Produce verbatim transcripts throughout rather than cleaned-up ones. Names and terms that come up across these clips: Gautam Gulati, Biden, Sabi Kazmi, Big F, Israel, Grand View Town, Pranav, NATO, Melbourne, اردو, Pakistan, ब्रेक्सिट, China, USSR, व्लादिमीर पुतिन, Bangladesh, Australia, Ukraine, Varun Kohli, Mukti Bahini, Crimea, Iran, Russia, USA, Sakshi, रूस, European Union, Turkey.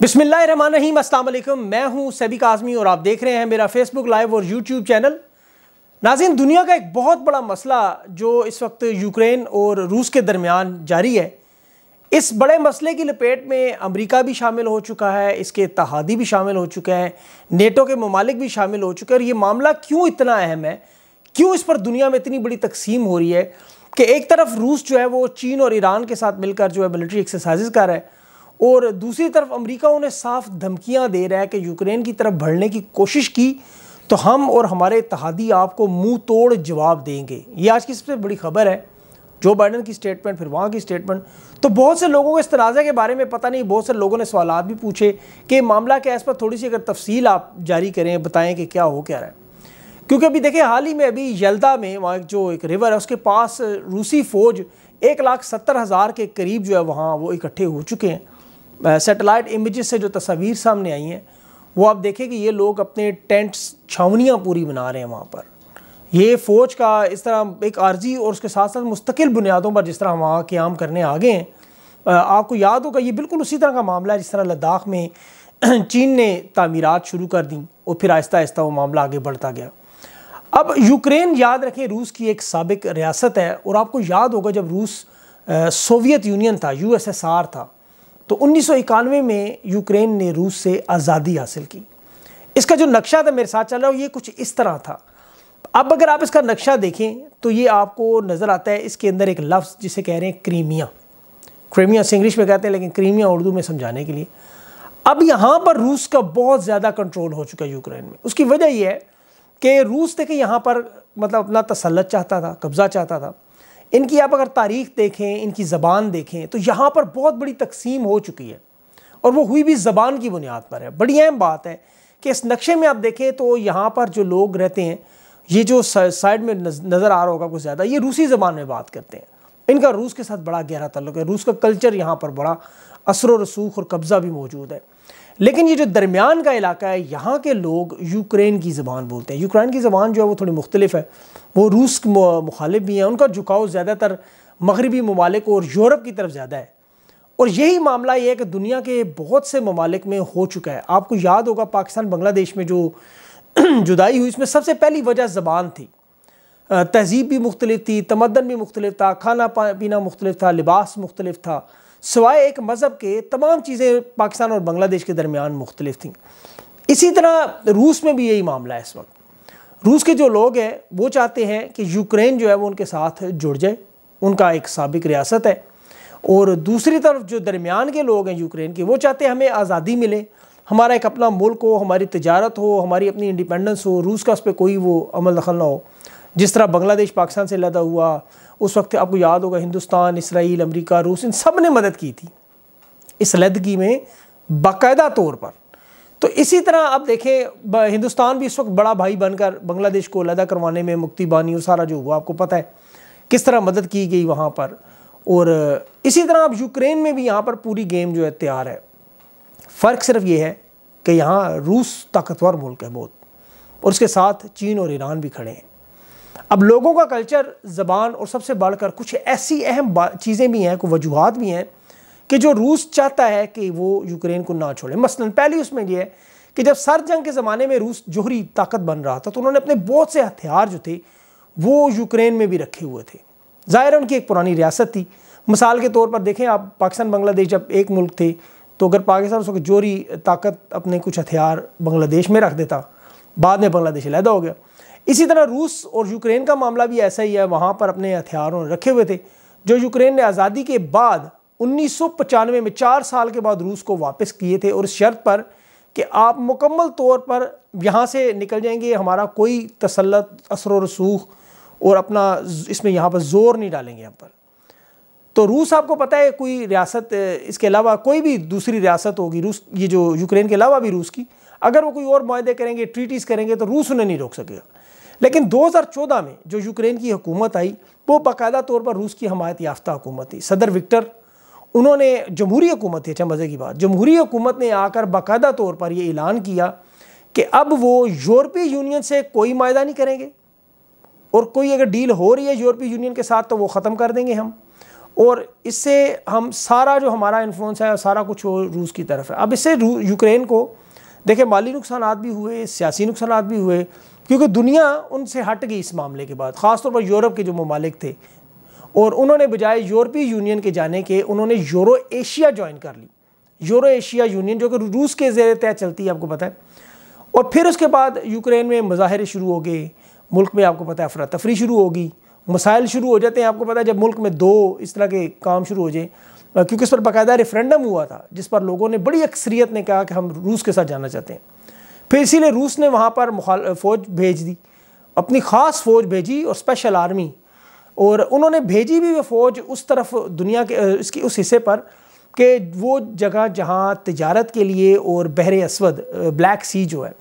बिस्मिल्लाहिर्रहमानिर्रहीम, अस्सलाम वालेकुम। मैं हूं सबी काज़मी और आप देख रहे हैं मेरा फेसबुक लाइव और यूट्यूब चैनल। नाज़रीन, दुनिया का एक बहुत बड़ा मसला जो इस वक्त यूक्रेन और रूस के दरमियान जारी है, इस बड़े मसले की लपेट में अमेरिका भी शामिल हो चुका है, इसके इत्तहादी भी शामिल हो चुके हैं, नेटो के ममालिक भी शामिल हो चुके हैं। और ये मामला क्यों इतना अहम है, क्यों इस पर दुनिया में इतनी बड़ी तकसीम हो रही है कि एक तरफ रूस जो है वो चीन और ईरान के साथ मिलकर जो है मिलिट्री एक्सरसाइज कर रहा है और दूसरी तरफ अमेरिका उन्हें साफ धमकियां दे रहा है कि यूक्रेन की तरफ बढ़ने की कोशिश की तो हम और हमारे इत्तहादी आपको मुंह तोड़ जवाब देंगे। ये आज की सबसे बड़ी खबर है, जो बाइडन की स्टेटमेंट, फिर वहाँ की स्टेटमेंट। तो बहुत से लोगों को इस तनाज़ा के बारे में पता नहीं, बहुत से लोगों ने सवाल भी पूछे कि मामला क्या है, इस पर थोड़ी सी अगर तफसील आप जारी करें, बताएँ कि क्या हो क्या रहा है। क्योंकि अभी देखिए, हाल ही में अभी यल्दा में वहाँ जो एक रिवर है उसके पास रूसी फ़ौज एक लाख सत्तर हज़ार के करीब जो है वहाँ वो इकट्ठे हो चुके हैं। सैटेलाइट इमेजेस से जो तस्वीर सामने आई हैं वो आप देखें कि ये लोग अपने टेंट्स, छावनियाँ पूरी बना रहे हैं वहाँ पर। ये फ़ौज का इस तरह एक आर्जी और उसके साथ साथ मुस्तकिल बुनियादों पर जिस तरह वहाँ क़याम करने आगे हैं, आपको याद होगा ये बिल्कुल उसी तरह का मामला है जिस तरह लद्दाख में चीन ने तामीरात शुरू कर दी और फिर आहिस्ता आहिस्ता वो मामला आगे बढ़ता गया। अब यूक्रेन, याद रखें, रूस की एक साबिक रियासत है और आपको याद होगा जब रूस सोवियत यूनियन था, यू एस एस आर था, तो उन्नीस सौ इक्यानवे में यूक्रेन ने रूस से आज़ादी हासिल की। इसका जो नक्शा था, मेरे साथ चल रहा हो, ये कुछ इस तरह था। अब अगर आप इसका नक्शा देखें तो ये आपको नज़र आता है, इसके अंदर एक लफ्ज़ जिसे कह रहे हैं क्रीमिया। क्रीमिया से इंग्लिश में कहते हैं लेकिन क्रीमिया उर्दू में समझाने के लिए। अब यहाँ पर रूस का बहुत ज़्यादा कंट्रोल हो चुका है यूक्रेन में। उसकी वजह यह है कि रूस देखिए यहाँ पर मतलब अपना तसल्लुत चाहता था, कब्ज़ा चाहता था। इनकी आप अगर तारीख़ देखें, इनकी ज़बान देखें, तो यहाँ पर बहुत बड़ी तकसीम हो चुकी है और वो हुई भी ज़बान की बुनियाद पर है। बड़ी अहम बात है कि इस नक्शे में आप देखें तो यहाँ पर जो लोग रहते हैं, ये जो साइड में नज़र आ रहा होगा कुछ ज़्यादा, ये रूसी ज़बान में बात करते हैं। इनका रूस के साथ बड़ा गहरा ताल्लुक़ है, रूस का कल्चर यहाँ पर बड़ा असर व रसूख और कब्ज़ा भी मौजूद है। लेकिन ये जो दरमियान का इलाका है, यहाँ के लोग यूक्रेन की ज़बान बोलते हैं। यूक्रेन की ज़बान जो है वो थोड़ी मुख्तलिफ है, वो रूस मुखालिफ भी हैं। उनका झुकाव ज़्यादातर मगरबी ममालिक और यूरोप की तरफ ज़्यादा है। और यही मामला ये है कि दुनिया के बहुत से ममालिक में हो चुका है। आपको याद होगा पाकिस्तान बांग्लादेश में जो जुदाई हुई, इसमें सबसे पहली वजह ज़बान थी। तहजीब भी मुख्तलिफ थी, तमदन भी मुख्तलिफ था, खाना पीना मुख्तलिफ था, लिबास मुख्तलिफ था, सिवाय एक मज़हब के। तमाम चीज़ें पाकिस्तान और बांग्लादेश के दरमियान मुख्तलिफ थीं। इसी तरह रूस में भी यही मामला है। इस वक्त रूस के जो लोग हैं वो चाहते हैं कि यूक्रेन जो है वो उनके साथ जुड़ जाए, उनका एक साबिक रियासत है। और दूसरी तरफ जो दरमियान के लोग हैं यूक्रेन के, वो चाहते हैं हमें आज़ादी मिले, हमारा एक अपना मुल्क हो, हमारी तजारत हो, हमारी अपनी इंडिपेंडेंस हो, रूस का उस पर कोई वो अमल दखल ना हो। जिस तरह बांग्लादेश पाकिस्तान से लदा हुआ, उस वक्त आपको याद होगा हिंदुस्तान, इसराइल, अमेरिका, रूस, इन सब ने मदद की थी इस लदगी में बाकायदा तौर पर। तो इसी तरह आप देखें, हिंदुस्तान भी इस वक्त बड़ा भाई बनकर बांग्लादेश को लदा करवाने में मुक्ति बानी और सारा जो हुआ आपको पता है किस तरह मदद की गई वहाँ पर। और इसी तरह आप यूक्रेन में भी यहाँ पर पूरी गेम जो है तैयार है। फ़र्क सिर्फ ये है कि यहाँ रूस ताकतवर मुल्क है बहुत, और उसके साथ चीन और ईरान भी खड़े हैं। अब लोगों का कल्चर, ज़बान और सबसे बढ़कर कुछ ऐसी अहम चीज़ें भी हैं, कुछ वजूहात भी हैं कि जो रूस चाहता है कि वो यूक्रेन को ना छोड़े। मसलन पहली उसमें यह है कि जब सर्द जंग के ज़माने में रूस जोहरी ताकत बन रहा था तो उन्होंने अपने बहुत से हथियार जो थे वो यूक्रेन में भी रखे हुए थे। ज़ाहिर उनकी एक पुरानी रियासत थी। मिसाल के तौर पर देखें आप, पाकिस्तान बांग्लादेश जब एक मुल्क थे तो अगर पाकिस्तान उस वक्त जोहरी ताकत अपने कुछ हथियार बांग्लादेश में रख देता, बाद में बांग्लादेश अलहदा हो गया। इसी तरह रूस और यूक्रेन का मामला भी ऐसा ही है, वहाँ पर अपने हथियारों रखे हुए थे जो यूक्रेन ने आज़ादी के बाद उन्नीस सौ पचानवे में चार साल के बाद रूस को वापस किए थे, और इस शर्त पर कि आप मुकम्मल तौर पर यहाँ से निकल जाएंगे, हमारा कोई तसल्लुत, असर रसूख और अपना इसमें यहाँ पर ज़ोर नहीं डालेंगे हम पर। तो रूस, आपको पता है, कोई रियासत, इसके अलावा कोई भी दूसरी रियासत होगी रूस, ये जो यूक्रेन के अलावा भी रूस की, अगर वो कोई और मुआहदे करेंगे, ट्रीटीज़ करेंगे, तो रूस उन्हें नहीं रोक सकेगा। लेकिन दो हज़ार चौदह में जो यूक्रेन की हुकूमत आई वो बाकायदा तौर पर रूस की हमायत याफ्ता हुकूमत थी। सदर विक्टर, उन्होंने जमहूरी हुकूमत थी, अच्छा मज़े की बात, जमहूरी हुकूमत ने आकर बाकायदा तौर पर ये ऐलान किया कि अब वो यूरोपीय यूनियन से कोई मायदा नहीं करेंगे, और कोई अगर डील हो रही है यूरोपीय यूनियन के साथ तो वो ख़त्म कर देंगे हम, और इससे हम सारा जो हमारा इन्फ्लुएंस है सारा कुछ रूस की तरफ है। अब इससे यूक्रेन को देखिए माली नुकसान भी हुए, सियासी नुकसान भी हुए, क्योंकि दुनिया उनसे हट गई इस मामले के बाद, ख़ासतौर पर यूरोप के जो ममालिक थे, और उन्होंने बजाय यूरोपीय यूनियन के जाने के उन्होंने यूरो एशिया ज्वाइन कर ली, यूरो एशिया यूनियन जो कि रूस के ज़ेर तय चलती है आपको पता है। और फिर उसके बाद यूक्रेन में मुजाहरे शुरू हो गए, मुल्क में आपको पता है अफरा तफरी शुरू होगी, मसाइल शुरू हो जाते हैं आपको पता है, जब मुल्क में दो इस तरह के काम शुरू हो जाए, क्योंकि इस पर बाकायदा रेफरेंडम हुआ था जिस पर लोगों ने बड़ी अक्सरियत ने कहा कि हम रूस के साथ जाना चाहते हैं। फिर इसीलिए रूस ने वहाँ पर फ़ौज भेज दी, अपनी ख़ास फ़ौज भेजी और स्पेशल आर्मी, और उन्होंने भेजी भी वो फ़ौज उस तरफ दुनिया के इसकी उस हिस्से पर कि वो जगह जहाँ तिजारत के लिए और बहरे अस्वद ब्लैक सी जो है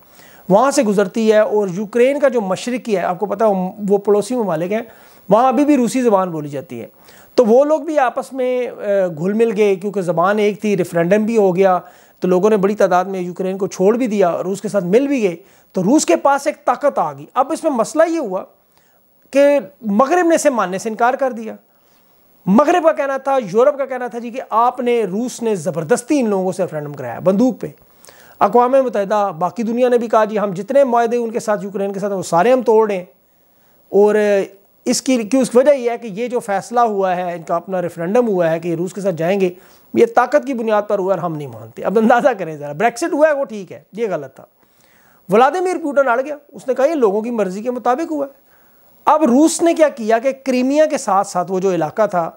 वहाँ से गुजरती है। और यूक्रेन का जो मशरक़ी है आपको पता है वो पड़ोसी ममालिक हैं, वहाँ अभी भी रूसी ज़बान बोली जाती है, तो वो लोग भी आपस में घुल मिल गए क्योंकि ज़बान एक थी, रेफरेंडम भी हो गया, तो लोगों ने बड़ी तादाद में यूक्रेन को छोड़ भी दिया और रूस के साथ मिल भी गए, तो रूस के पास एक ताकत आ गई। अब इसमें मसला ये हुआ कि मगरिब ने इसे मानने से इनकार कर दिया। मगरिब का कहना था, यूरोप का कहना था जी कि आपने रूस ने ज़बरदस्ती इन लोगों से रेफरेंडम कराया बंदूक पे। अक़वाम मुत्तहिदा बाकी दुनिया ने भी कहा जी हम जितने माहे उनके साथ यूक्रेन के साथ वो सारे हम तोड़ दें, और इसकी क्योंकि वजह यह है कि ये जो फैसला हुआ है इनका अपना रेफरेंडम हुआ है कि रूस के साथ जाएंगे, ये ताकत की बुनियाद पर हुआ और हम नहीं मानते। अब अंदाज़ा करें ज़रा, ब्रेक्सिट हुआ है वो ठीक है, ये गलत था, व्लादिमीर पुतिन अड़ गया, उसने कहा ये लोगों की मर्ज़ी के मुताबिक हुआ है। अब रूस ने क्या किया कि क्रीमिया के साथ साथ वो जो इलाका था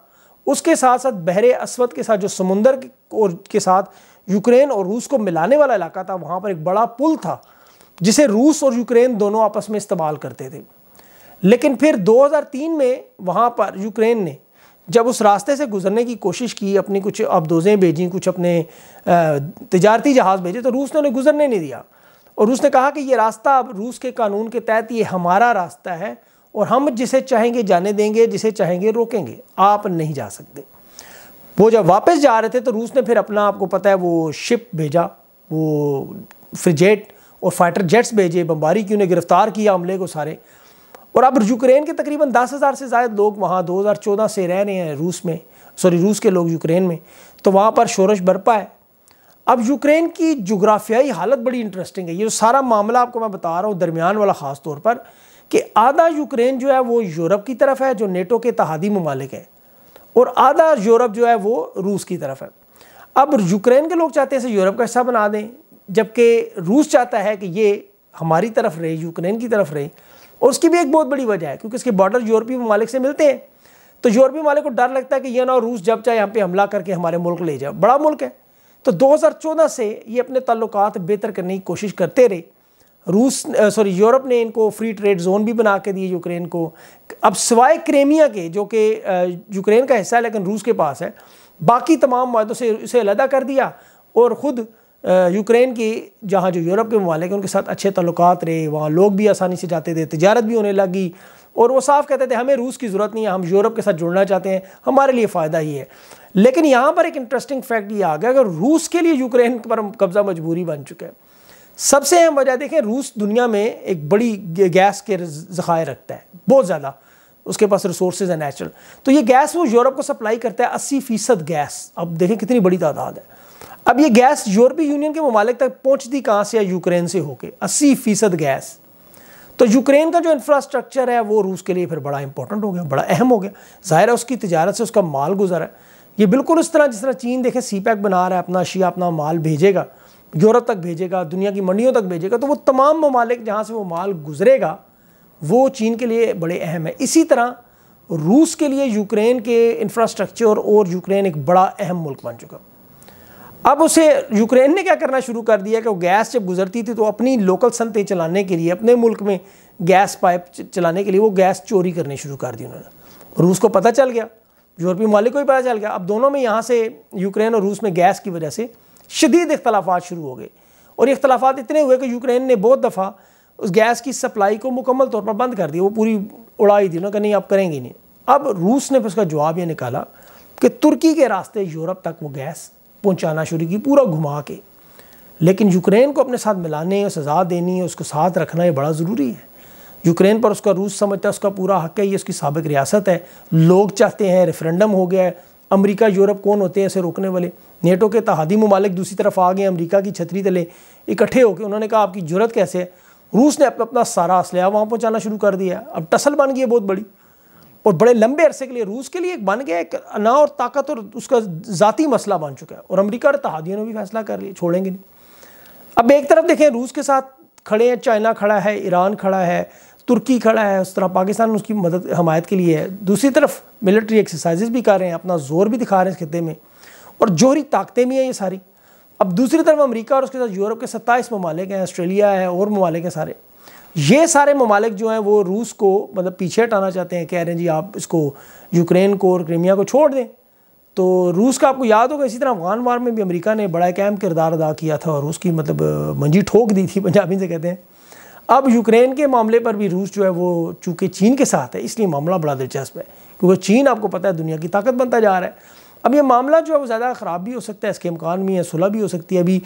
उसके साथ साथ बहरे अस्वद के साथ जो समुंदर और के साथ यूक्रेन और रूस को मिलाने वाला इलाका था, वहाँ पर एक बड़ा पुल था जिसे रूस और यूक्रेन दोनों आपस में इस्तेमाल करते थे। लेकिन फिर दो हज़ार तीन में वहाँ पर यूक्रेन ने जब उस रास्ते से गुजरने की कोशिश की, अपनी कुछ अबदोज़ें भेजी, कुछ अपने तजारती जहाज़ भेजे, तो रूस ने उन्हें गुजरने नहीं दिया, और रूस ने कहा कि ये रास्ता अब रूस के कानून के तहत ये हमारा रास्ता है और हम जिसे चाहेंगे जाने देंगे, जिसे चाहेंगे रोकेंगे, आप नहीं जा सकते। वो जब वापस जा रहे थे तो रूस ने फिर अपना आपको पता है वो शिप भेजा, वो फ्रिगेट और फाइटर जेट्स भेजे, बमबारी की, उन्हें गिरफ्तार किया हमले को सारे। और अब यूक्रेन के तकरीबन दस हज़ार से ज़ायद लोग वहाँ दो हज़ार चौदह से रह रहे हैं रूस में, सॉरी रूस के लोग यूक्रेन में, तो वहाँ पर शोरश बरपा है। अब यूक्रेन की जोग्राफियाई हालत बड़ी इंटरेस्टिंग है, ये सारा मामला आपको मैं बता रहा हूँ दरमियान वाला ख़ास तौर पर, कि आधा यूक्रेन जो है वो यूरोप की तरफ है जो नेटो के तहादी ममालिक है, और आधा यूरोप जो है वो रूस की तरफ है। अब यूक्रेन के लोग चाहते हैं इसे यूरोप का हिस्सा बना दें, जबकि रूस चाहता है कि ये हमारी तरफ रहे, यूक्रेन की तरफ रहे, और उसकी भी एक बहुत बड़ी वजह है क्योंकि इसके बॉर्डर यूरोपीय ममालिक से मिलते हैं, तो यूरोपीय ममालिक को डर लगता है कि यह ना रूस जब चाहे यहाँ पे हमला करके हमारे मुल्क ले जाए, बड़ा मुल्क है। तो दो हज़ार चौदह से ये अपने ताल्लुकात बेहतर करने की कोशिश करते रहे, रूस सॉरी यूरोप ने इनको फ्री ट्रेड जोन भी बना के दिए यूक्रेन को। अब सिवाय क्रीमिया के जो कि यूक्रेन का हिस्सा है लेकिन रूस के पास है, बाकी तमाम मुआहदों से इसे अलहदा कर दिया, और ख़ुद यूक्रेन की जहाँ जो यूरोप के ममालिक हैं उनके साथ अच्छे ताल्लुकात रहे, वहाँ लोग भी आसानी से जाते थे, तिजारत भी होने लगी, और वो साफ़ कहते थे हमें रूस की ज़रूरत नहीं है, हम यूरोप के साथ जुड़ना चाहते हैं, हमारे लिए फ़ायदा ही है। लेकिन यहाँ पर एक इंटरेस्टिंग फैक्ट ये आ गया कि रूस के लिए यूक्रेन पर कब्ज़ा मजबूरी बन चुका है। सबसे अहम वजह देखें, रूस दुनिया में एक बड़ी गैस के ज़खायर रखता है, बहुत ज़्यादा उसके पास रिसोर्सेज है नेचुरल, तो ये गैस वो यूरोप को सप्लाई करता है अस्सी फीसद गैस। अब देखें कितनी बड़ी तादाद है। अब ये गैस यूरोपीय यूनियन के ममालिक तक पहुँचती कहाँ से है, यूक्रेन से होके, अस्सी फीसद गैस। तो यूक्रेन का जो इंफ्रास्ट्रक्चर है वो रूस के लिए फिर बड़ा इंपॉर्टेंट हो गया, बड़ा अहम हो गया, ज़ाहिर है उसकी तिजारत से उसका माल गुजरा है। ये बिल्कुल उस तरह जिस तरह चीन देखें सी पैक बना रहा है, अपना अशिया अपना माल भेजेगा यूरोप तक, भेजेगा दुनिया की मंडियों तक भेजेगा, तो वो तमाम ममालिक जहाँ से वो माल गुजरेगा वो चीन के लिए बड़े अहम है। इसी तरह रूस के लिए यूक्रेन के इंफ्रास्ट्रक्चर और यूक्रेन एक बड़ा अहम मुल्क बन चुका। अब उसे यूक्रेन ने क्या करना शुरू कर दिया कि वो गैस जब गुजरती थी तो अपनी लोकल सनतें चलाने के लिए, अपने मुल्क में गैस पाइप चलाने के लिए वो गैस चोरी करने शुरू कर दी उन्होंने। रूस को पता चल गया, यूरोपीय मालिक को भी पता चल गया। अब दोनों में यहाँ से यूक्रेन और रूस में गैस की वजह से शदीद इख्तलाफात शुरू हो गए, और ये इख्तलाफात इतने हुए कि यूक्रेन ने बहुत दफ़ा उस गैस की सप्लाई को मुकम्मल तौर पर बंद कर दिया, वो पूरी उड़ाई दी, उन्होंने कहा नहीं आप करेंगे नहीं। अब रूस ने फिर उसका जवाब ये निकाला कि तुर्की के रास्ते यूरोप तक वो गैस पहुंचाना शुरू की, पूरा घुमा के। लेकिन यूक्रेन को अपने साथ मिलाने और सजा देनी और उसको साथ रखना ये बड़ा ज़रूरी है। यूक्रेन पर उसका रूस समझता है उसका पूरा हक है, ये उसकी साबिक रियासत है, लोग चाहते हैं, रेफरेंडम हो गया है। अमेरिका यूरोप कौन होते हैं इसे रोकने वाले? नेटो के तहादी ममालिक दूसरी तरफ आ गए अमेरिका की छतरी तले इकट्ठे होकर, उन्होंने कहा आपकी जुरत कैसे है? रूस ने अपना अपना सारा असलिया वहाँ पहुँचाना शुरू कर दिया। अब टसल बन गई है बहुत बड़ी और बड़े लंबे अरसे के लिए रूस के लिए एक बन गया एक अना और ताकत और उसका ज़ाती मसला बन चुका है। और अमेरिका और तहादियों ने भी फैसला कर लिया छोड़ेंगे नहीं। अब एक तरफ देखें रूस के साथ खड़े हैं, चाइना खड़ा है, ईरान खड़ा है, तुर्की खड़ा है, उस तरफ पाकिस्तान उसकी मदद हमायत के लिए है, दूसरी तरफ मिलिट्री एक्सरसाइजेज भी कर रहे हैं, अपना जोर भी दिखा रहे हैं इस खिते में और जोहरी ताकतें भी हैं ये सारी। अब दूसरी तरफ अमेरिका और उसके साथ यूरोप के सत्ताईस ममालिक हैं, ऑस्ट्रेलिया है और ममालिक हैं सारे, ये सारे ममालिक जो हैं वो रूस को मतलब पीछे हटाना चाहते हैं, कह रहे हैं जी आप इसको यूक्रेन को और क्रीमिया को छोड़ दें। तो रूस का आपको याद होगा इसी तरह अफगान वार में भी अमेरिका ने बड़ा एक अहम किरदार अदा किया था और उसकी मतलब मंजी ठोक दी थी पंजाबी से कहते हैं। अब यूक्रेन के मामले पर भी रूस जो है वो चूँकि चीन के साथ है इसलिए मामला बड़ा दिलचस्प है, क्योंकि चीन आपको पता है दुनिया की ताकत बनता जा रहा है। अब ये मामला जो है वो ज़्यादा ख़राब भी हो सकता है, इसके इम्कान भी है, सुलह भी हो सकती है। अभी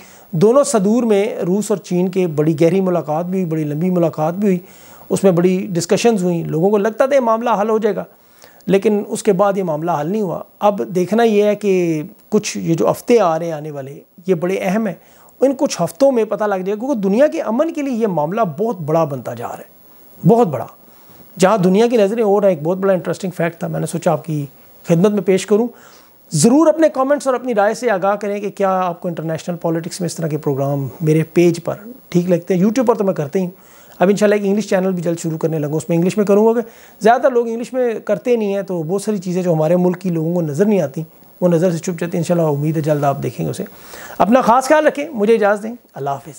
दोनों सदूर में रूस और चीन के बड़ी गहरी मुलाकात भी हुई, बड़ी लंबी मुलाकात भी हुई, उसमें बड़ी डिस्कशंस हुई, लोगों को लगता था ये मामला हल हो जाएगा लेकिन उसके बाद ये मामला हल नहीं हुआ। अब देखना ये है कि कुछ ये जो हफ्ते आ रहे हैं आने वाले ये बड़े अहम हैं, इन कुछ हफ्तों में पता लग जाएगा क्योंकि दुनिया के अमन के लिए ये मामला बहुत बड़ा बनता जा रहा है, बहुत बड़ा, जहाँ दुनिया की नज़रें हो रहा है। एक बहुत बड़ा इंटरेस्टिंग फैक्ट था, मैंने सोचा आपकी खिदमत में पेश करूँ। ज़रूर अपने कमेंट्स और अपनी राय से आगाह करें कि क्या आपको इंटरनेशनल पॉलिटिक्स में इस तरह के प्रोग्राम मेरे पेज पर ठीक लगते हैं। यूट्यूब पर तो मैं करते ही हूँ, अब इंशाल्लाह एक इंग्लिश चैनल भी जल्द शुरू करने लगा, उसमें इंग्लिश में करूँगा कि ज़्यादातर लोग इंग्लिश में करते नहीं हैं, तो बहुत सारी चीज़ें जो हमारे मुल्क की लोगों को नज़र नहीं आती वो नज़र से छुप जाती हैं। इंशाल्लाह उम्मीद है जल्द आप देखेंगे उसे। अपना खास ख्याल रखें, मुझे इजाज़त दें, अल्लाह हाफिज़।